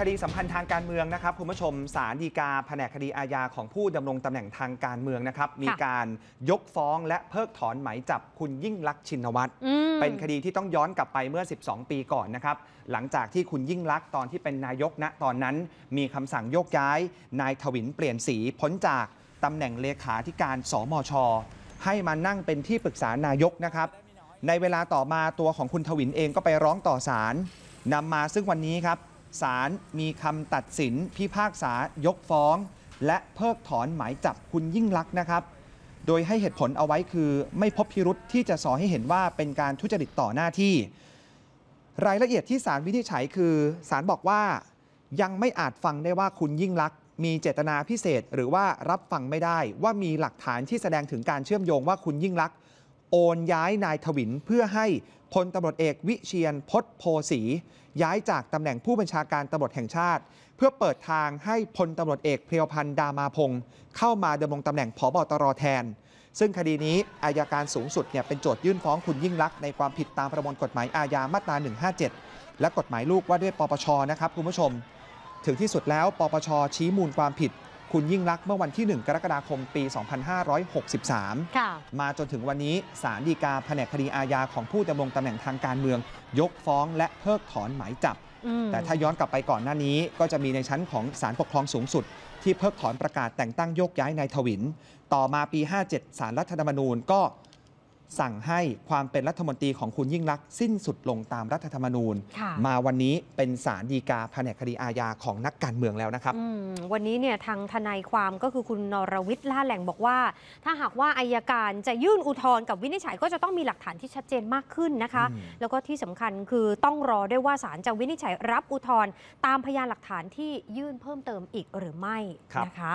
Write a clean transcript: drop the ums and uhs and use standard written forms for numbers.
คดีสำคัญทางการเมืองนะครับคุณผู้ชมศาลฎีกาแผนกคดีอาญาของผู้ดำรงตำแหน่งทางการเมืองนะครับมีการยกฟ้องและเพิกถอนหมายจับคุณยิ่งลักษณ์ชินวัตรเป็นคดีที่ต้องย้อนกลับไปเมื่อ12ปีก่อนนะครับหลังจากที่คุณยิ่งลักษณ์ตอนที่เป็นนายกณตอนนั้นมีคำสั่งโยกย้ายนายถวิลเปลี่ยนศรีพ้นจากตำแหน่งเลขาธิการสมช.ให้มานั่งเป็นที่ปรึกษานายกนะครับในเวลาต่อมาตัวของคุณถวิลเองก็ไปร้องต่อศาลนำมาซึ่งวันนี้ครับศาลมีคำตัดสินพิพากษายกฟ้องและเพิกถอนหมายจับคุณยิ่งลักษณ์นะครับโดยให้เหตุผลเอาไว้คือไม่พบพิรุธที่จะส่อให้เห็นว่าเป็นการทุจริตต่อหน้าที่รายละเอียดที่ศาลวินิจฉัยคือศาลบอกว่ายังไม่อาจฟังได้ว่าคุณยิ่งลักษณ์มีเจตนาพิเศษหรือว่ารับฟังไม่ได้ว่ามีหลักฐานที่แสดงถึงการเชื่อมโยงว่าคุณยิ่งลักษณ์โอนย้ายนายถวิลเพื่อให้พลตำรวจเอกวิเชียรพจน์โพสีย้ายจากตำแหน่งผู้บัญชาการตำรวจแห่งชาติเพื่อเปิดทางให้พลตำรวจเอกเพลียวพันธ์ดามาพงศ์เข้ามาดำรงตำแหน่งผบตรแทนซึ่งคดีนี้อัยการสูงสุดเนี่ยเป็นโจทยื่นฟ้องคุณยิ่งลักษณ์ในความผิดตามประมวลกฎหมายอาญามาตรา157และกฎหมายลูกว่าด้วยปปชนะครับคุณผู้ชมถึงที่สุดแล้วปปชชี้มูลความผิดคุณยิ่งลักษณ์เมื่อวันที่1กรกฎาคมปี2563มาจนถึงวันนี้ศาลฎีกาแผนกคดีอาญาของผู้ดำรงตำแหน่งทางการเมืองยกฟ้องและเพิกถอนหมายจับแต่ถ้าย้อนกลับไปก่อนหน้านี้ก็จะมีในชั้นของศาลปกครองสูงสุดที่เพิกถอนประกาศแต่งตั้งโยกย้ายนายถวิลต่อมาปี57ศาลรัฐธรรมนูญก็สั่งให้ความเป็นรัฐมนตรีของคุณยิ่งลักษณ์สิ้นสุดลงตามรัฐธรรมนูญมาวันนี้เป็นศาลฎีกาแผนกคดีอาญาของนักการเมืองแล้วนะครับวันนี้เนี่ยทางทนายความก็คือคุณนรวิทย์ล่าแหล่งบอกว่าถ้าหากว่าอัยการจะยื่นอุทธรณ์กับวินิจฉัยก็จะต้องมีหลักฐานที่ชัดเจนมากขึ้นนะคะแล้วก็ที่สำคัญคือต้องรอด้วยว่าศาลจะวินิจฉัยรับอุทธรณ์ตามพยานหลักฐานที่ยื่นเพิ่มเติมอีกหรือไม่นะคะ